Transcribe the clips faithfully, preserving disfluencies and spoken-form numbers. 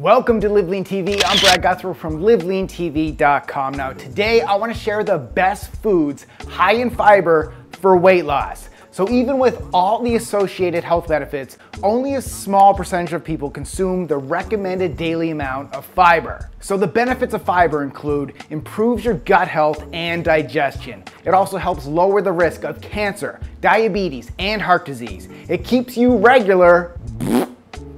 Welcome to Live Lean T V. I'm Brad Guthrie from live lean T V dot com. Now today I want to share the best foods high in fiber for weight loss. So even with all the associated health benefits, only a small percentage of people consume the recommended daily amount of fiber. So the benefits of fiber include: improves your gut health and digestion. It also helps lower the risk of cancer, diabetes, and heart disease. It keeps you regular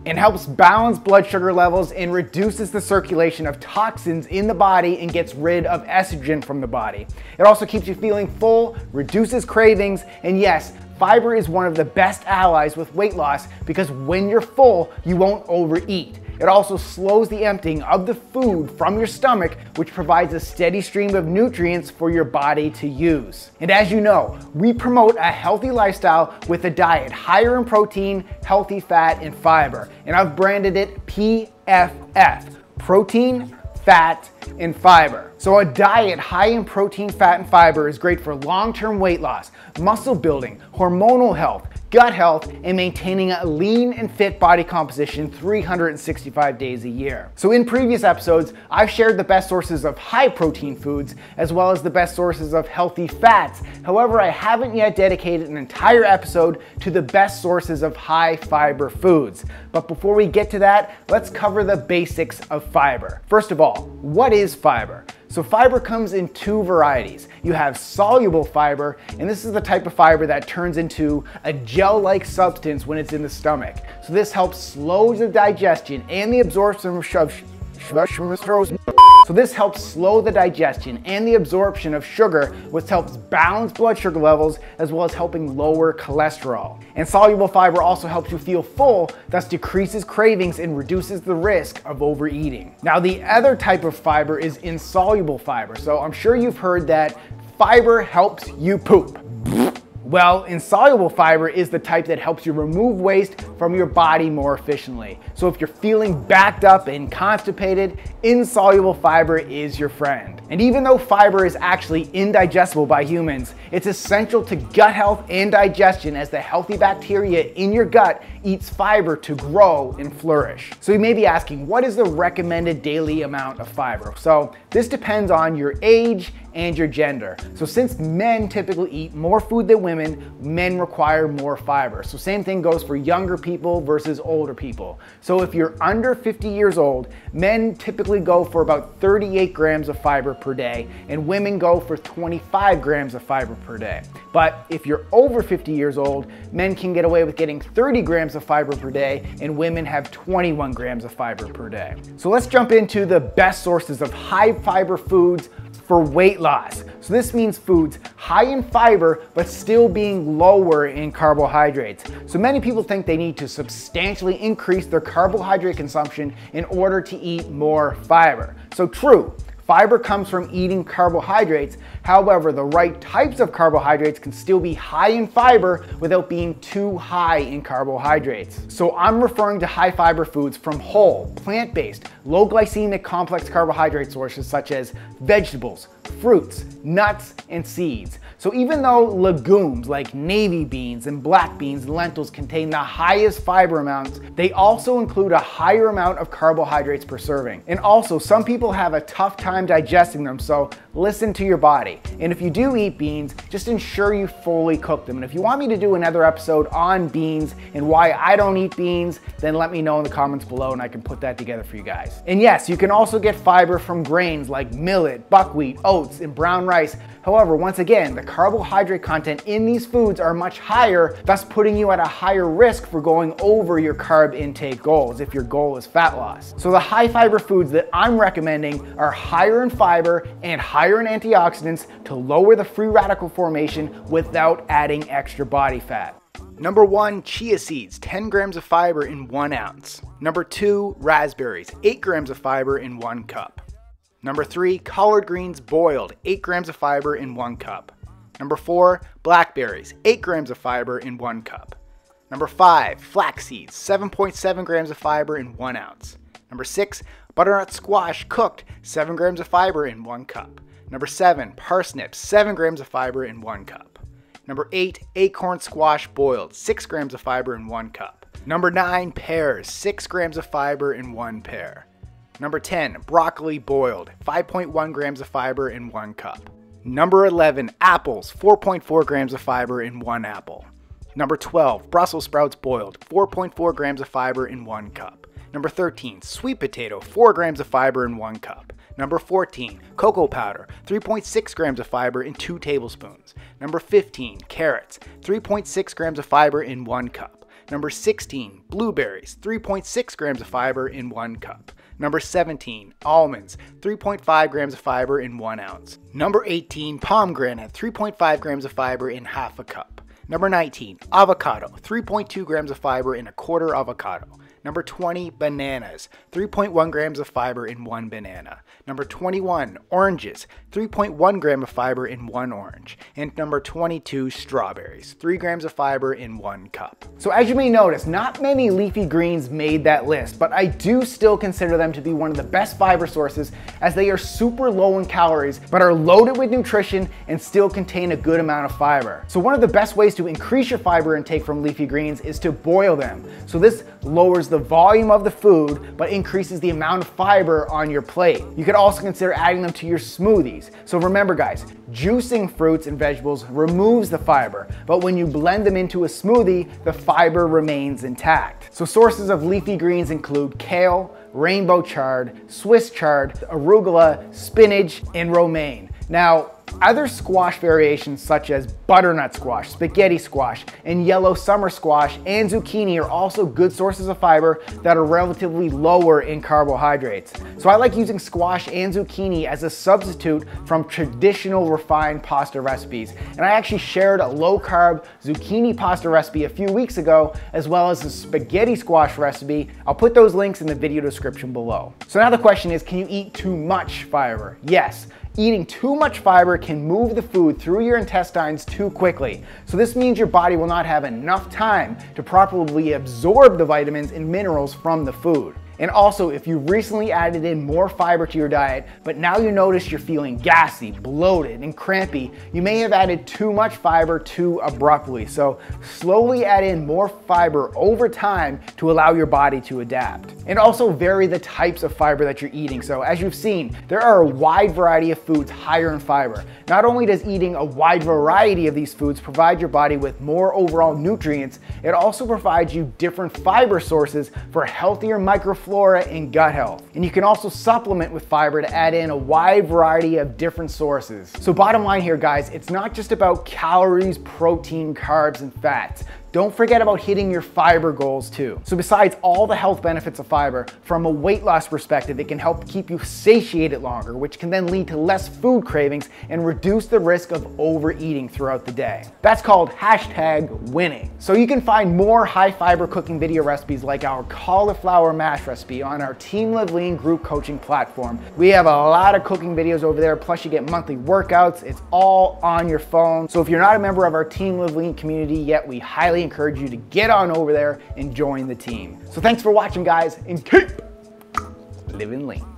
and helps balance blood sugar levels and reduces the circulation of toxins in the body and gets rid of estrogen from the body. It also keeps you feeling full, reduces cravings, and yes, fiber is one of the best allies with weight loss because when you're full, you won't overeat. It also slows the emptying of the food from your stomach, which provides a steady stream of nutrients for your body to use. And as you know, we promote a healthy lifestyle with a diet higher in protein, healthy fat, and fiber. And I've branded it P F F, protein, fat, and fiber. So a diet high in protein, fat, and fiber is great for long-term weight loss, muscle building, hormonal health, gut health, and maintaining a lean and fit body composition three hundred sixty-five days a year. So in previous episodes, I've shared the best sources of high protein foods as well as the best sources of healthy fats. However, I haven't yet dedicated an entire episode to the best sources of high fiber foods. But before we get to that, let's cover the basics of fiber. First of all, what is fiber? So fiber comes in two varieties. You have soluble fiber, and this is the type of fiber that turns into a gel-like substance when it's in the stomach. So this helps slow the digestion and the absorption of sugar. So this helps slow the digestion and the absorption of sugar, which helps balance blood sugar levels as well as helping lower cholesterol. And soluble fiber also helps you feel full, thus decreases cravings and reduces the risk of overeating. Now the other type of fiber is insoluble fiber. So I'm sure you've heard that fiber helps you poop. Well, insoluble fiber is the type that helps you remove waste from your body more efficiently. So if you're feeling backed up and constipated, insoluble fiber is your friend. And even though fiber is actually indigestible by humans, it's essential to gut health and digestion as the healthy bacteria in your gut eats fiber to grow and flourish. So you may be asking, what is the recommended daily amount of fiber? So this depends on your age and your gender. So since men typically eat more food than women, men require more fiber. So same thing goes for younger people versus older people. So if you're under fifty years old, men typically go for about thirty-eight grams of fiber per day, and women go for twenty-five grams of fiber per day. But if you're over fifty years old, men can get away with getting thirty grams of fiber per day, and women have twenty-one grams of fiber per day. So let's jump into the best sources of high fiber foods for weight loss. So this means foods high in fiber, but still being lower in carbohydrates. So many people think they need to substantially increase their carbohydrate consumption in order to eat more fiber. So true, fiber comes from eating carbohydrates. However, the right types of carbohydrates can still be high in fiber without being too high in carbohydrates. So I'm referring to high fiber foods from whole, plant-based, low glycemic complex carbohydrate sources such as vegetables, fruits, nuts, and seeds. So even though legumes like navy beans and black beans and lentils contain the highest fiber amounts, they also include a higher amount of carbohydrates per serving. And also, some people have a tough time digesting them, so listen to your body. And if you do eat beans, just ensure you fully cook them. And if you want me to do another episode on beans and why I don't eat beans, then let me know in the comments below and I can put that together for you guys. And yes, you can also get fiber from grains like millet, buckwheat, oats, and brown rice. However, once again, the carbohydrate content in these foods are much higher, thus putting you at a higher risk for going over your carb intake goals if your goal is fat loss. So the high fiber foods that I'm recommending are higher in fiber and higher in antioxidants to lower the free radical formation without adding extra body fat. Number one, chia seeds, ten grams of fiber in one ounce. Number two, raspberries, eight grams of fiber in one cup. Number three, collard greens boiled, eight grams of fiber in one cup. Number four, blackberries, eight grams of fiber in one cup. Number five, flax seeds, seven point seven grams of fiber in one ounce. Number six, butternut squash cooked, seven grams of fiber in one cup. Number seven, parsnips, seven grams of fiber in one cup. Number eight, acorn squash boiled, six grams of fiber in one cup. Number nine, pears, six grams of fiber in one pear. Number ten, broccoli boiled, five point one grams of fiber in one cup. Number eleven, apples, four point four grams of fiber in one apple. Number twelve, Brussels sprouts boiled, four point four grams of fiber in one cup. Number thirteen, sweet potato, four grams of fiber in one cup. Number fourteen, cocoa powder, three point six grams of fiber in two tablespoons. Number fifteen, carrots, three point six grams of fiber in one cup. Number sixteen, blueberries, three point six grams of fiber in one cup. Number seventeen, almonds, three point five grams of fiber in one ounce. Number eighteen, pomegranate, three point five grams of fiber in half a cup. Number nineteen, avocado, three point two grams of fiber in a quarter avocado. Number twenty, bananas, three point one grams of fiber in one banana. Number twenty-one, oranges, three point one gram of fiber in one orange. And number twenty-two, strawberries, three grams of fiber in one cup. So as you may notice, not many leafy greens made that list, but I do still consider them to be one of the best fiber sources as they are super low in calories, but are loaded with nutrition and still contain a good amount of fiber. So one of the best ways to increase your fiber intake from leafy greens is to boil them. So this lowers the volume of the food, but increases the amount of fiber on your plate. You could also consider adding them to your smoothies. So remember guys, juicing fruits and vegetables removes the fiber, but when you blend them into a smoothie, the fiber remains intact. So sources of leafy greens include kale, rainbow chard, Swiss chard, arugula, spinach, and romaine. Now, other squash variations such as butternut squash, spaghetti squash, and yellow summer squash and zucchini are also good sources of fiber that are relatively lower in carbohydrates. So I like using squash and zucchini as a substitute from traditional refined pasta recipes. And I actually shared a low-carb zucchini pasta recipe a few weeks ago, as well as a spaghetti squash recipe. I'll put those links in the video description below. So now the question is, can you eat too much fiber? Yes. Eating too much fiber can move the food through your intestines too quickly. So this means your body will not have enough time to properly absorb the vitamins and minerals from the food. And also, if you recently added in more fiber to your diet, but now you notice you're feeling gassy, bloated, and crampy, you may have added too much fiber too abruptly. So slowly add in more fiber over time to allow your body to adapt. And also vary the types of fiber that you're eating. So as you've seen, there are a wide variety of foods higher in fiber. Not only does eating a wide variety of these foods provide your body with more overall nutrients, it also provides you different fiber sources for healthier micro flora and gut health. And you can also supplement with fiber to add in a wide variety of different sources. So bottom line here guys, it's not just about calories, protein, carbs, and fats. Don't forget about hitting your fiber goals too. So besides all the health benefits of fiber, from a weight loss perspective, it can help keep you satiated longer, which can then lead to less food cravings and reduce the risk of overeating throughout the day. That's called hashtag winning. So you can find more high fiber cooking video recipes like our cauliflower mash recipe on our Team Live Lean group coaching platform. We have a lot of cooking videos over there, plus you get monthly workouts. It's all on your phone. So if you're not a member of our Team Live Lean community yet, we highly encourage you to get on over there and join the team. So thanks for watching guys, and keep living lean.